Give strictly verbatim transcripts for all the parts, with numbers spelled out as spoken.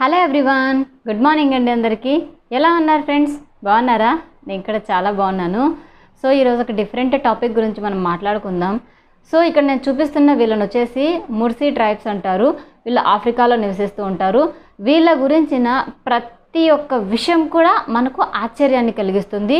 Hello everyone, good morning అండి అందరికీ. ఎలా ఉన్నారు ఫ్రెండ్స్? బాగున్నారా? నేను ఇక్కడ చాలా బాగున్నాను. సో ఈరోజు ఒక డిఫరెంట్ టాపిక్ గురించి మనం మాట్లాడుకుందాం. సో ఇక్కడ నేను చూపిస్తున్న వీళ్ళని వచ్చేసి ముర్సి ట్రైబ్స్ అంటారు. వీళ్ళు ఆఫ్రికాలో నివసిస్తూ ఉంటారు. వీళ్ళ గురించిన ప్రతి ఒక్క విషయం కూడా మనకు ఆశ్చర్యాన్ని కలిగిస్తుంది.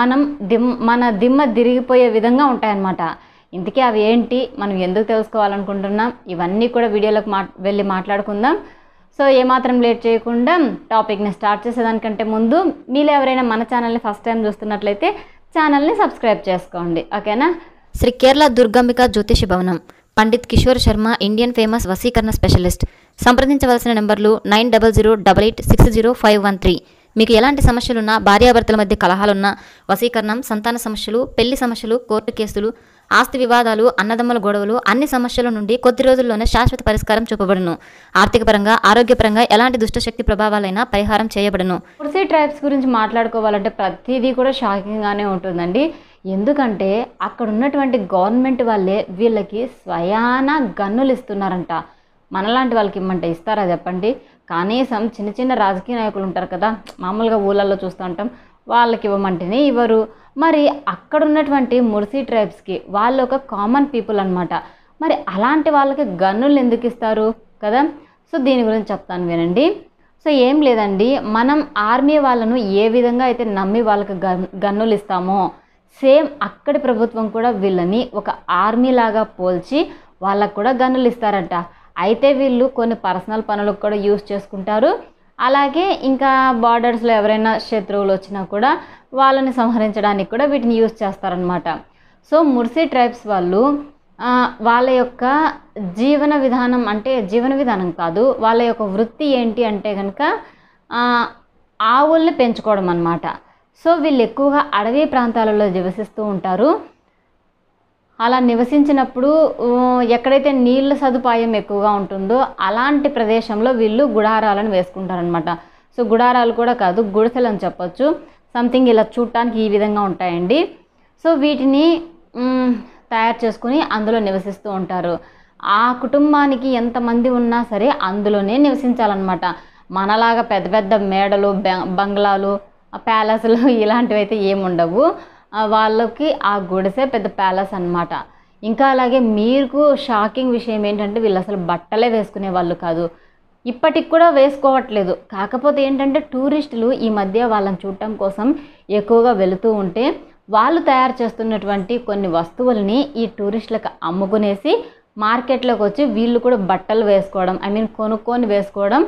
మనం దిమ్ మన దిమ్మ తిరిగిపోయే విధంగా ఉంటాయన్నమాట. ఇంతకీ అవి ఏంటి, మనం ఎందుకు తెలుసుకోవాలనుకుంటున్నాం, ఇవన్నీ కూడా వీడియోలోకి మా వెళ్ళి మాట్లాడుకుందాం. సో ఏమాత్రం లేట్ చేయకుండా టాపిక్ని స్టార్ట్ చేసేదానికంటే ముందు మీలో ఎవరైనా మన ఛానల్ని ఫస్ట్ టైం చూస్తున్నట్లయితే ఛానల్ని సబ్స్క్రైబ్ చేసుకోండి, ఓకేనా? శ్రీ కేరళ దుర్గాంబిక జ్యోతిష భవనం, పండిత్ కిషోర్ శర్మ, ఇండియన్ ఫేమస్ వసీకరణ స్పెషలిస్ట్. సంప్రదించవలసిన నెంబర్లు nine double zero double eight six zero five one three. మీకు ఎలాంటి సమస్యలున్నా, భార్యాభర్తల మధ్య కలహాలున్నా, వసీకరణం, సంతాన సమస్యలు, పెళ్లి సమస్యలు, కోర్టు కేసులు, ఆస్తి వివాదాలు, అన్నదమ్ముల గొడవలు, అన్ని సమస్యల నుండి కొద్ది రోజుల్లోనే శాశ్వత పరిష్కారం చూపబడును. ఆర్థికపరంగా, ఆరోగ్యపరంగా ఎలాంటి దుష్టశక్తి ప్రభావాలైనా పరిహారం చేయబడును. ముర్సి ట్రైబ్స్ గురించి మాట్లాడుకోవాలంటే ప్రతిదీ కూడా షాకింగ్గానే ఉంటుందండి. ఎందుకంటే అక్కడ ఉన్నటువంటి గవర్నమెంట్ వాళ్ళే వీళ్ళకి స్వయాన గన్నులు ఇస్తున్నారంట. మనలాంటి వాళ్ళకి ఇమ్మంటే ఇస్తారా చెప్పండి? కనీసం చిన్న చిన్న రాజకీయ నాయకులు ఉంటారు కదా, మామూలుగా ఊళ్ళల్లో చూస్తూ ఉంటాం, వాళ్ళకి ఇవ్వమంటేనే ఇవ్వరు. మరి అక్కడ ఉన్నటువంటి ముర్సి ట్రైబ్స్కి వాళ్ళు ఒక కామన్ పీపుల్ అనమాట. మరి అలాంటి వాళ్ళకి గన్నులు ఎందుకు ఇస్తారు కదా? సో దీని గురించి చెప్తాను వినండి. సో ఏం లేదండి, మనం ఆర్మీ వాళ్ళను ఏ విధంగా అయితే నమ్మి వాళ్ళకి గన్నులు ఇస్తామో సేమ్ అక్కడి ప్రభుత్వం కూడా వీళ్ళని ఒక ఆర్మీ లాగా పోల్చి వాళ్ళకు కూడా గన్నులు ఇస్తారంట. అయితే వీళ్ళు కొన్ని పర్సనల్ పనులకు కూడా యూజ్ చేసుకుంటారు. అలాగే ఇంకా బార్డర్స్లో ఎవరైనా శత్రువులు వచ్చినా కూడా వాళ్ళని సంహరించడానికి కూడా వీటిని యూజ్ చేస్తారనమాట. సో ముర్సి ట్రైబ్స్ వాళ్ళు వాళ్ళ యొక్క జీవన విధానం అంటే జీవన విధానం కాదు, వాళ్ళ యొక్క వృత్తి ఏంటి అంటే కనుక ఆవుల్ని పెంచుకోవడం అనమాట. సో వీళ్ళు ఎక్కువగా అడవి ప్రాంతాలలో నివసిస్తూ ఉంటారు. అలా నివసించినప్పుడు ఎక్కడైతే నీళ్ళ సదుపాయం ఎక్కువగా ఉంటుందో అలాంటి ప్రదేశంలో వీళ్ళు గుడారాలను వేసుకుంటారనమాట. సో గుడారాలు కూడా కాదు, గుడిసెలు అని చెప్పొచ్చు. సంథింగ్ ఇలా చూడటానికి ఈ విధంగా ఉంటాయండి. సో వీటిని తయారు చేసుకుని అందులో నివసిస్తూ ఉంటారు. ఆ కుటుంబానికి ఎంతమంది ఉన్నా సరే అందులోనే నివసించాలన్నమాట. మనలాగా పెద్ద పెద్ద మేడలు, బంగ్లాలు, ప్యాలెస్లు ఇలాంటివి అయితే ఏమి ఉండవు. వాళ్ళకి ఆ గుడిసే పెద్ద ప్యాలెస్ అనమాట. ఇంకా అలాగే మీకు షాకింగ్ విషయం ఏంటంటే వీళ్ళు అసలు బట్టలే వేసుకునే వాళ్ళు కాదు, ఇప్పటికి కూడా వేసుకోవట్లేదు. కాకపోతే ఏంటంటే టూరిస్టులు ఈ మధ్య వాళ్ళని చూడటం కోసం ఎక్కువగా వెళుతూ ఉంటే వాళ్ళు తయారు చేస్తున్నటువంటి కొన్ని వస్తువుల్ని ఈ టూరిస్టులకు అమ్ముకునేసి మార్కెట్లోకి వచ్చి వీళ్ళు కూడా బట్టలు వేసుకోవడం, ఐ మీన్ కొనుక్కొని వేసుకోవడం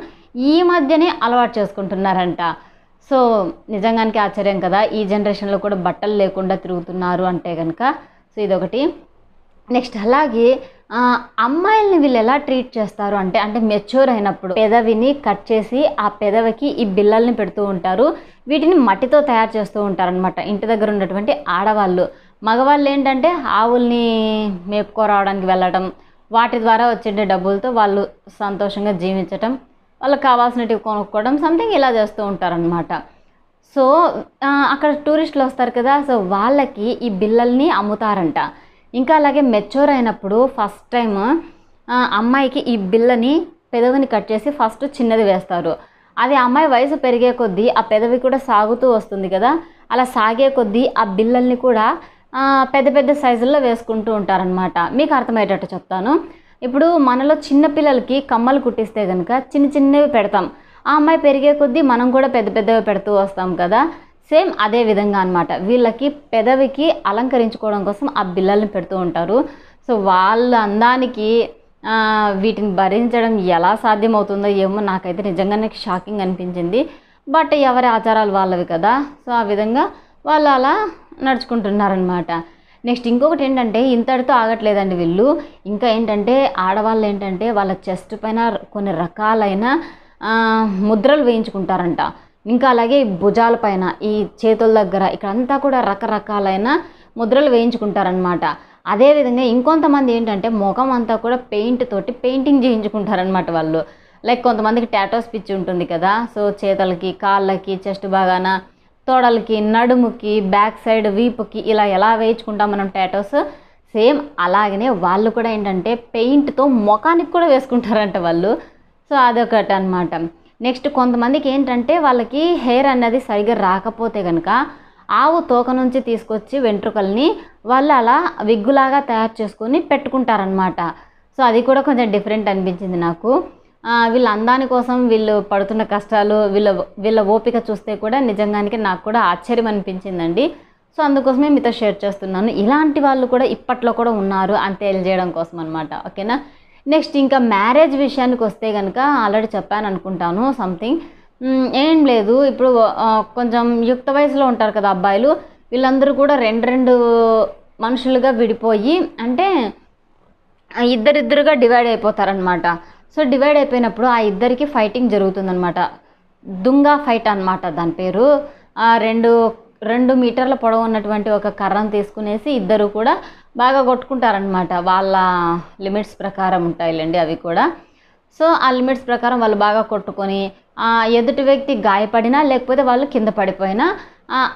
ఈ మధ్యనే అలవాటు చేసుకుంటున్నారంట. సో నిజంగానికి ఆశ్చర్యం కదా, ఈ జనరేషన్లో కూడా బట్టలు లేకుండా తిరుగుతున్నారు అంటే కనుక. సో ఇదొకటి. నెక్స్ట్ అలాగే అమ్మాయిల్ని వీళ్ళు ఎలా ట్రీట్ చేస్తారు అంటే అంటే మెచ్యూర్ అయినప్పుడు పెదవిని కట్ చేసి ఆ పెదవికి ఈ బిళ్ళల్ని పెడుతూ ఉంటారు. వీటిని మట్టితో తయారు చేస్తూ ఉంటారనమాట ఇంటి దగ్గర ఉన్నటువంటి ఆడవాళ్ళు. మగవాళ్ళు ఏంటంటే ఆవుల్ని మేపుకోరావడానికి వెళ్ళడం, వాటి ద్వారా వచ్చే డబ్బులతో వాళ్ళు సంతోషంగా జీవించటం, వాళ్ళకి కావాల్సినవి కొనుక్కోవడం, సంథింగ్ ఇలా చేస్తూ ఉంటారనమాట. సో అక్కడ టూరిస్టులు వస్తారు కదా, సో వాళ్ళకి ఈ బిళ్ళల్ని అమ్ముతారంట. ఇంకా అలాగే మెచ్యూర్ అయినప్పుడు ఫస్ట్ టైం అమ్మాయికి ఈ బిళ్ళని పెదవిని కట్ చేసి ఫస్ట్ చిన్నది వేస్తారు. అది అమ్మాయి వయసు పెరిగే కొద్దీ ఆ పెదవి కూడా సాగుతూ వస్తుంది కదా, అలా సాగే కొద్దీ ఆ బిళ్ళల్ని కూడా పెద్ద పెద్ద సైజుల్లో వేసుకుంటూ ఉంటారనమాట. మీకు అర్థమయ్యేటట్టు చెప్తాను. ఇప్పుడు మనలో చిన్నపిల్లలకి కమ్మలు కుట్టిస్తే కనుక చిన్న చిన్నవి పెడతాం, ఆ అమ్మాయి పెరిగే కొద్దీ మనం కూడా పెద్ద పెద్దవి పెడుతూ వస్తాం కదా, సేమ్ అదే విధంగా అనమాట. వీళ్ళకి పెదవికి అలంకరించుకోవడం కోసం ఆ బిళ్ళల్ని పెడుతూ ఉంటారు. సో వాళ్ళ అందానికి వీటిని భరించడం ఎలా సాధ్యమవుతుందో ఏమో, నాకైతే నిజంగానే షాకింగ్ అనిపించింది. బట్ ఎవరి ఆచారాలు వాళ్ళవి కదా, సో ఆ విధంగా వాళ్ళు అలా నడుచుకుంటున్నారనమాట. నెక్స్ట్ ఇంకొకటి ఏంటంటే ఇంతటితో ఆగట్లేదండి వీళ్ళు. ఇంకా ఏంటంటే ఆడవాళ్ళు ఏంటంటే వాళ్ళ చెస్ట్ పైన కొన్ని రకాలైన ముద్రలు వేయించుకుంటారంట. ఇంకా అలాగే భుజాల పైన, ఈ చేతుల దగ్గర, ఇక్కడంతా కూడా రకరకాలైన ముద్రలు వేయించుకుంటారనమాట. అదేవిధంగా ఇంకొంతమంది ఏంటంటే ముఖం అంతా కూడా పెయింట్ తోటి పెయింటింగ్ చేయించుకుంటారనమాట వాళ్ళు. లైక్ కొంతమందికి టాటోస్ పిచ్చి ఉంటుంది కదా, సో చేతులకి, కాళ్ళకి, చెస్ట్ బాగాన, తోడలకి, నడుముకి, బ్యాక్ సైడ్, వీపుకి ఇలా ఎలా వేయించుకుంటాం మనం టాటోస్, సేమ్ అలాగనే వాళ్ళు కూడా ఏంటంటే పెయింట్తో ముఖానికి కూడా వేసుకుంటారంట వాళ్ళు. సో అదొకటి అనమాట. నెక్స్ట్ కొంతమందికి ఏంటంటే వాళ్ళకి హెయిర్ అనేది సరిగా రాకపోతే గనుక ఆవు తోక నుంచి తీసుకొచ్చి వెంట్రుకల్ని వాళ్ళు అలా విగ్గులాగా తయారు చేసుకొని పెట్టుకుంటారన్నమాట. సో అది కూడా కొంచెం డిఫరెంట్ అనిపించింది నాకు. వీళ్ళ అందాని కోసం వీళ్ళు పడుతున్న కష్టాలు, వీళ్ళ వీళ్ళ ఓపిక చూస్తే కూడా నిజంగానికి నాకు కూడా ఆశ్చర్యం అనిపించిందండి. సో అందుకోసమే మీతో షేర్ చేస్తున్నాను. ఇలాంటి వాళ్ళు కూడా ఇప్పట్లో కూడా ఉన్నారు అని తెలియజేయడం కోసం అనమాట. ఓకేనా. నెక్స్ట్ ఇంకా మ్యారేజ్ విషయానికి వస్తే కనుక ఆల్రెడీ చెప్పాను అనుకుంటాను సంథింగ్. ఏం లేదు, ఇప్పుడు కొంచెం యుక్త వయసులో ఉంటారు కదా అబ్బాయిలు, వీళ్ళందరూ కూడా రెండు రెండు మనుషులుగా విడిపోయి అంటే ఇద్దరిద్దరుగా డివైడ్ అయిపోతారనమాట. సో డివైడ్ అయిపోయినప్పుడు ఆ ఇద్దరికి ఫైటింగ్ జరుగుతుందనమాట. దుంగ ఫైట్ అనమాట దాని పేరు. రెండు రెండు మీటర్ల పొడవు ఉన్నటువంటి ఒక కర్రను తీసుకునేసి ఇద్దరు కూడా బాగా కొట్టుకుంటారనమాట. వాళ్ళ లిమిట్స్ ప్రకారం ఉంటాయిలేండి అవి కూడా. సో ఆ లిమిట్స్ ప్రకారం వాళ్ళు బాగా కొట్టుకొని ఎదుటి వ్యక్తి గాయపడినా లేకపోతే వాళ్ళు కింద పడిపోయినా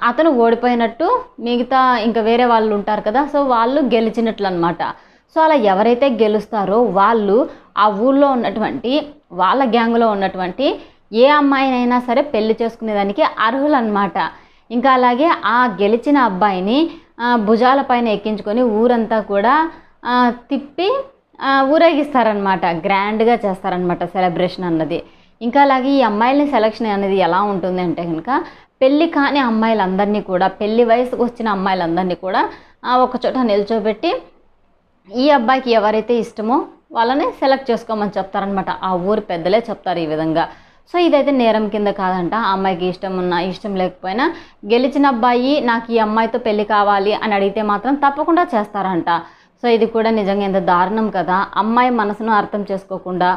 అతను ఓడిపోయినట్టు, మిగతా ఇంకా వేరే వాళ్ళు ఉంటారు కదా, సో వాళ్ళు గెలిచినట్లు అనమాట. సో అలా ఎవరైతే గెలుస్తారో వాళ్ళు ఆ ఊళ్ళో ఉన్నటువంటి వాళ్ళ గ్యాంగ్లో ఉన్నటువంటి ఏ అమ్మాయినైనా సరే పెళ్లి చేసుకునేదానికి అర్హులు అనమాట. ఇంకా అలాగే ఆ గెలిచిన అబ్బాయిని భుజాల పైన ఎక్కించుకొని ఊరంతా కూడా తిప్పి ఊరేగిస్తారనమాట. గ్రాండ్గా చేస్తారనమాట సెలబ్రేషన్ అన్నది. ఇంకా అలాగే ఈ అమ్మాయిలని సెలక్షన్ అనేది ఎలా ఉంటుంది అంటే కనుక పెళ్ళి కాని అమ్మాయిలందరినీ కూడా, పెళ్ళి వయసుకు వచ్చిన అమ్మాయిలందరినీ కూడా ఒకచోట నిల్చోబెట్టి ఈ అబ్బాయికి ఎవరైతే ఇష్టమో వాళ్ళని సెలెక్ట్ చేసుకోమని చెప్తారనమాట. ఆ ఊరు పెద్దలే చెప్తారు ఈ విధంగా. సో ఇదైతే నేరం కింద కాదంట. ఆ అమ్మాయికి ఇష్టం ఉన్నా ఇష్టం లేకపోయినా గెలిచిన అబ్బాయి నాకు ఈ అమ్మాయితో పెళ్ళి కావాలి అని అడిగితే మాత్రం తప్పకుండా చేస్తారంట. సో ఇది కూడా నిజంగా ఎంత దారుణం కదా, అమ్మాయి మనసును అర్థం చేసుకోకుండా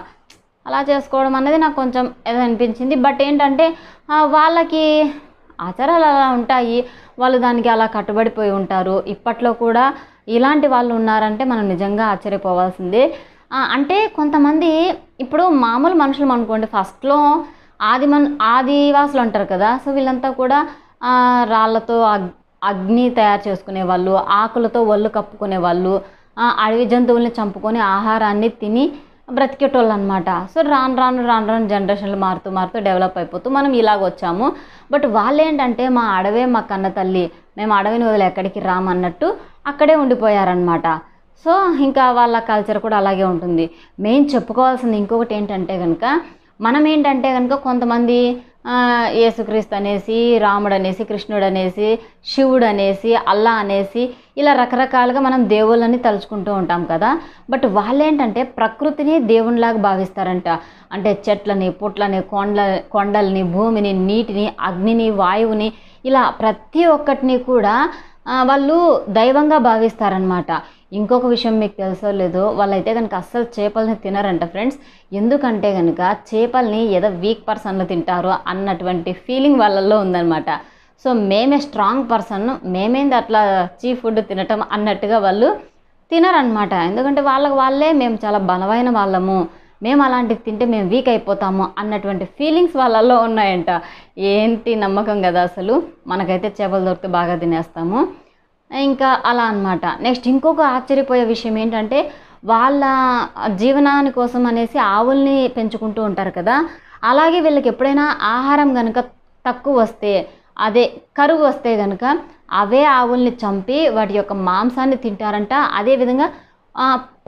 అలా చేసుకోవడం అనేది నాకు కొంచెం ఏదో అనిపించింది. బట్ ఏంటంటే వాళ్ళకి ఆచారాలు అలా ఉంటాయి, వాళ్ళు దానికి అలా కట్టుబడిపోయి ఉంటారు. ఇప్పట్లో కూడా ఇలాంటి వాళ్ళు ఉన్నారంటే మనం నిజంగా ఆశ్చర్యపోవాల్సిందే. అంటే కొంతమంది ఇప్పుడు మామూలు మనుషులు అనుకోండి, ఫస్ట్లో ఆది మన్ ఆదివాసులు అంటారు కదా, సో వీళ్ళంతా కూడా రాళ్ళతో అగ్ని తయారు చేసుకునే వాళ్ళు, ఆకులతో ఒళ్ళు కప్పుకునే వాళ్ళు, అడవి జంతువుల్ని చంపుకొని ఆహారాన్ని తిని బ్రతికేటోళ్ళు అనమాట. సో రాను రాను రాను రాను జనరేషన్లు మారుతూ మారుతూ డెవలప్ అయిపోతూ మనం ఇలాగ వచ్చాము. బట్ వాళ్ళు ఏంటంటే మా అడవే మా కన్న తల్లి, మేము అడవిని వదిలి ఎక్కడికి రామన్నట్టు అక్కడే ఉండిపోయారనమాట. సో ఇంకా వాళ్ళ కల్చర్ కూడా అలాగే ఉంటుంది. మెయిన్ చెప్పుకోవాల్సింది ఇంకొకటి ఏంటంటే కనుక, మనం ఏంటంటే కనుక కొంతమంది యేసుక్రీస్తు అనేసి, రాముడు అనేసి, కృష్ణుడు అనేసి, శివుడు అనేసి, అల్లా అనేసి ఇలా రకరకాలుగా మనం దేవుళ్ళని తలుచుకుంటూ ఉంటాం కదా. బట్ వాళ్ళేంటంటే ప్రకృతిని దేవునిలాగా భావిస్తారంట. అంటే చెట్లని, పుట్లని, కొండ కొండల్ని భూమిని, నీటిని, అగ్నిని, వాయువుని ఇలా ప్రతి ఒక్కటిని కూడా వాళ్ళు దైవంగా భావిస్తారనమాట. ఇంకొక విషయం మీకు తెలుసో లేదో, వాళ్ళైతే కనుక అస్సలు చేపలని తినరంట ఫ్రెండ్స్. ఎందుకంటే కనుక చేపల్ని ఏదో వీక్ పర్సన్లు తింటారు అన్నటువంటి ఫీలింగ్ వాళ్ళల్లో ఉందన్నమాట. సో మేమే స్ట్రాంగ్ పర్సన్, మేమేంది అట్లా చీ ఫుడ్ తినటం అన్నట్టుగా వాళ్ళు తినరనమాట. ఎందుకంటే వాళ్ళకి వాళ్ళే మేము చాలా బలమైన వాళ్ళము, మేము అలాంటివి తింటే మేము వీక్ అయిపోతాము అన్నటువంటి ఫీలింగ్స్ వాళ్ళల్లో ఉన్నాయంట. ఏంటి నమ్మకం కదా అసలు, మనకైతే చేపలు దొరికితే బాగా తినేస్తాము ఇంకా అలా అనమాట. నెక్స్ట్ ఇంకొక ఆశ్చర్యపోయే విషయం ఏంటంటే వాళ్ళ జీవనాని కోసం అనేసి ఆవుల్ని పెంచుకుంటూ ఉంటారు కదా, అలాగే వీళ్ళకి ఎప్పుడైనా ఆహారం కనుక తక్కువ వస్తే, అదే కరువు వస్తే కనుక అవే ఆవుల్ని చంపి వాటి యొక్క మాంసాన్ని తింటారంట. అదేవిధంగా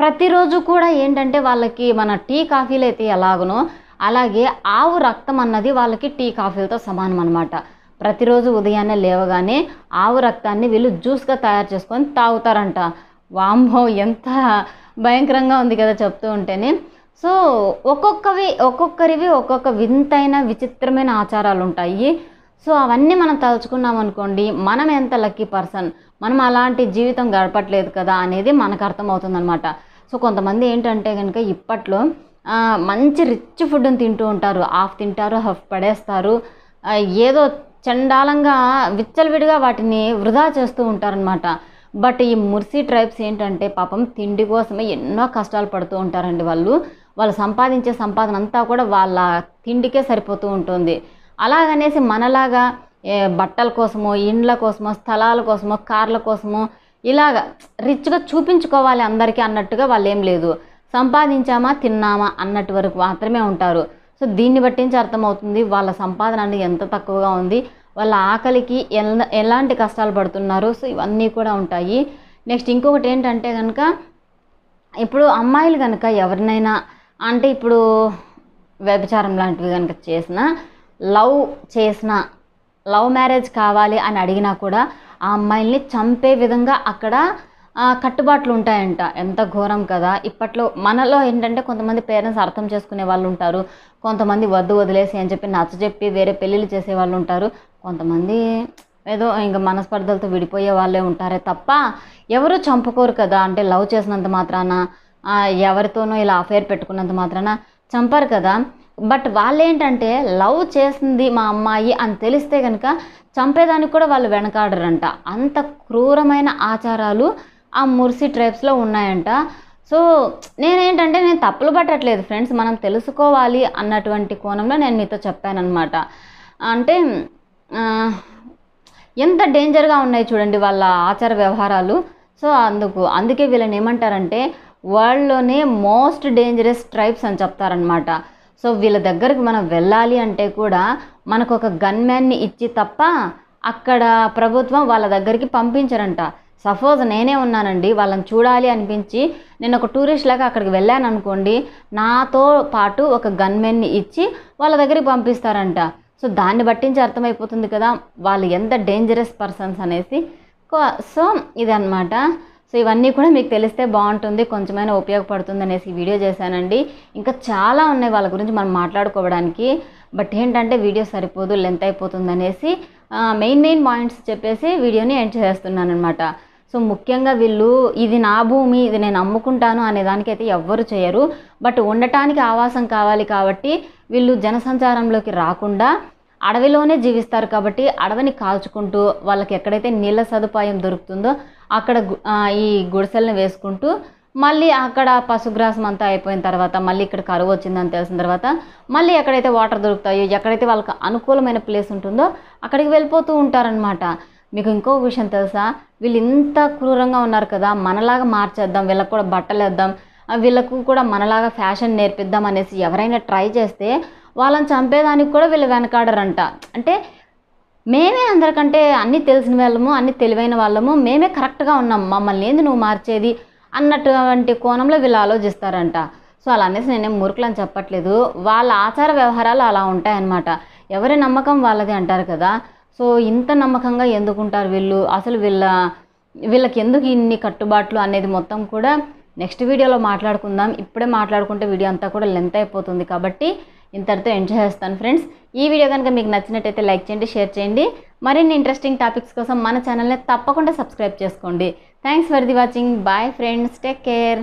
ప్రతిరోజు కూడా ఏంటంటే వాళ్ళకి మన టీ కాఫీలు అయితే ఎలాగనో అలాగే ఆవు రక్తం అన్నది వాళ్ళకి టీ కాఫీలతో సమానం అనమాట. ప్రతిరోజు ఉదయాన్నే లేవగానే ఆవు రక్తాన్ని వీళ్ళు జ్యూస్గా తయారు చేసుకొని తాగుతారంట. వాంభో ఎంత భయంకరంగా ఉంది కదా చెప్తూ ఉంటేనే. సో ఒక్కొక్కవి ఒక్కొక్కరివి ఒక్కొక్క వింతైన విచిత్రమైన ఆచారాలు ఉంటాయి. సో అవన్నీ మనం తలుచుకున్నాం అనుకోండి, మనం ఎంత లక్కీ పర్సన్, మనం అలాంటి జీవితం గడపట్లేదు కదా అనేది మనకు అర్థమవుతుందనమాట. సో కొంతమంది ఏంటంటే కనుక ఇప్పట్లో మంచి రిచ్ ఫుడ్ని తింటూ ఉంటారు, హాఫ్ తింటారు, హాఫ్ పడేస్తారు, ఏదో చండాలంగా విచ్చలవిడిగా వాటిని వృధా చేస్తూ ఉంటారనమాట. బట్ ఈ ముర్సీ ట్రైబ్స్ ఏంటంటే పాపం తిండి కోసమే ఎన్నో కష్టాలు పడుతూ ఉంటారండి వాళ్ళు. వాళ్ళు సంపాదించే సంపాదన అంతా కూడా వాళ్ళ తిండికే సరిపోతూ ఉంటుంది. అలాగనేసి మనలాగా బట్టల కోసమో, ఇండ్ల కోసమో, స్థలాల కోసమో, కార్ల కోసమో ఇలాగ రిచ్గా చూపించుకోవాలి అందరికీ అన్నట్టుగా వాళ్ళు ఏం లేదు. సంపాదించామా తిన్నామా అన్నట్టు వరకు మాత్రమే ఉంటారు. సో దీన్ని బట్టించి అర్థమవుతుంది వాళ్ళ సంపాదన అనేది ఎంత తక్కువగా ఉంది, వాళ్ళ ఆకలికి ఎలాంటి కష్టాలు పడుతున్నారు. సో ఇవన్నీ కూడా ఉంటాయి. నెక్స్ట్ ఇంకొకటి ఏంటంటే కనుక ఇప్పుడు అమ్మాయిలు కనుక ఎవరినైనా అంటే ఇప్పుడు వ్యభిచారం లాంటివి కనుక చేసిన, లవ్ చేసిన, లవ్ మ్యారేజ్ కావాలి అని అడిగినా కూడా ఆ అమ్మాయిల్ని చంపే విధంగా అక్కడ కట్టుబాట్లు ఉంటాయంట. ఎంత ఘోరం కదా. ఇప్పట్లో మనలో ఏంటంటే కొంతమంది పేరెంట్స్ అర్థం చేసుకునే వాళ్ళు ఉంటారు, కొంతమంది వద్దు వదిలేసి అని చెప్పి నచ్చ చెప్పి వేరే పెళ్ళిళ్ళు చేసే వాళ్ళు ఉంటారు, కొంతమంది ఏదో ఇంకా మనస్పర్ధలతో విడిపోయే వాళ్ళే ఉంటారే తప్ప ఎవరు చంపుకోరు కదా. అంటే లవ్ చేసినంత మాత్రాన, ఎవరితోనో ఇలా అఫేర్ పెట్టుకున్నంత మాత్రాన చంపారు కదా. బట్ వాళ్ళేంటంటే లవ్ చేసింది మా అమ్మాయి అని తెలిస్తే కనుక చంపేదానికి కూడా వాళ్ళు వెనకాడరంట. అంత క్రూరమైన ఆచారాలు ఆ ముర్సి ట్రైబ్స్లో ఉన్నాయంట. సో నేనేంటంటే నేను తప్పులు పట్టట్లేదు ఫ్రెండ్స్, మనం తెలుసుకోవాలి అన్నటువంటి కోణంలో నేను మీతో చెప్పానన్నమాట. అంటే ఎంత డేంజర్గా ఉన్నాయి చూడండి వాళ్ళ ఆచార వ్యవహారాలు. సో అందుకు అందుకే వీళ్ళని ఏమంటారంటే వరల్డ్లోనే మోస్ట్ డేంజరస్ ట్రైబ్స్ అని చెప్తారనమాట. సో వీళ్ళ దగ్గరికి మనం వెళ్ళాలి అంటే కూడా మనకు ఒక గన్ మ్యాన్ని ఇచ్చి తప్ప అక్కడ ప్రభుత్వం వాళ్ళ దగ్గరికి పంపించరంట. సపోజ్ నేనే ఉన్నానండి, వాళ్ళని చూడాలి అనిపించి నేను ఒక టూరిస్ట్ లాగా అక్కడికి వెళ్ళాను అనుకోండి, నాతో పాటు ఒక గన్ మ్యాన్ని ఇచ్చి వాళ్ళ దగ్గరికి పంపిస్తారంట. సో దాన్ని బట్టించి అర్థమైపోతుంది కదా వాళ్ళు ఎంత డేంజరస్ పర్సన్స్ అనేసి. సో ఇదన్నమాట. సో ఇవన్నీ కూడా మీకు తెలిస్తే బాగుంటుంది, కొంచెమైనా ఉపయోగపడుతుంది అనేసి వీడియో చేశానండి. ఇంకా చాలా ఉన్నాయి వాళ్ళ గురించి మనం మాట్లాడుకోవడానికి, బట్ ఏంటంటే వీడియో సరిపోదు, లెంత్ అయిపోతుంది అనేసి మెయిన్ మెయిన్ పాయింట్స్ చెప్పేసి వీడియోని ఎండ్ చేస్తున్నాను అనమాట. సో ముఖ్యంగా వీళ్ళు ఇది నా భూమి, ఇది నేను అమ్ముకుంటాను అనే దానికైతే ఎవ్వరు చేయరు. బట్ ఉండటానికి ఆవాసం కావాలి కాబట్టి వీళ్ళు జనసంచారంలోకి రాకుండా అడవిలోనే జీవిస్తారు కాబట్టి అడవిని కాల్చుకుంటూ వాళ్ళకి ఎక్కడైతే నీళ్ళ సదుపాయం దొరుకుతుందో అక్కడ ఈ గుడిసెలను వేసుకుంటూ మళ్ళీ అక్కడ పశుగ్రాసం అంతా అయిపోయిన తర్వాత మళ్ళీ ఇక్కడ కరువు వచ్చిందని తెలిసిన తర్వాత మళ్ళీ ఎక్కడైతే వాటర్ దొరుకుతాయో, ఎక్కడైతే వాళ్ళకి అనుకూలమైన ప్లేస్ ఉంటుందో అక్కడికి వెళ్ళిపోతూ ఉంటారనమాట. మీకు ఇంకో విషయం తెలుసా, వీళ్ళు ఇంత క్రూరంగా ఉన్నారు కదా, మనలాగా మార్చేద్దాం, వీళ్ళకు కూడా బట్టలు వేద్దాం, వీళ్ళకు కూడా మనలాగా ఫ్యాషన్ నేర్పిద్దాం అనేసి ఎవరైనా ట్రై చేస్తే వాళ్ళని చంపేదానికి కూడా వీళ్ళు వెనకాడరంట. అంటే మేమే అందరికంటే అన్నీ తెలిసిన వాళ్ళము, అన్నీ తెలివైన వాళ్ళము, మేమే కరెక్ట్గా ఉన్నాం, మమ్మల్ని ఏంది నువ్వు మార్చేది అన్నటువంటి కోణంలో వీళ్ళు ఆలోచిస్తారంట. సో అలా అనేసి నేనేం మూర్ఖులని చెప్పట్లేదు, వాళ్ళ ఆచార వ్యవహారాలు అలా ఉంటాయన్నమాట. ఎవరి నమ్మకం వాళ్ళది అంటారు కదా. సో ఇంత నమ్మకంగా ఎందుకుంటారు వీళ్ళు అసలు, వీళ్ళ వీళ్ళకి ఎందుకు ఇన్ని కట్టుబాట్లు అనేది మొత్తం కూడా నెక్స్ట్ వీడియోలో మాట్లాడుకుందాం. ఇప్పుడే మాట్లాడుకుంటే వీడియో అంతా కూడా లెంత్ అయిపోతుంది కాబట్టి ఇంతటితో ఎండ్ చేస్తాను ఫ్రెండ్స్. ఈ వీడియో కనుక మీకు నచ్చినట్టయితే లైక్ చేయండి, షేర్ చేయండి. మరిన్ని ఇంట్రెస్టింగ్ టాపిక్స్ కోసం మన ఛానల్ని తప్పకుండా సబ్స్క్రైబ్ చేసుకోండి. Thanks for the watching. Bye friends, take care.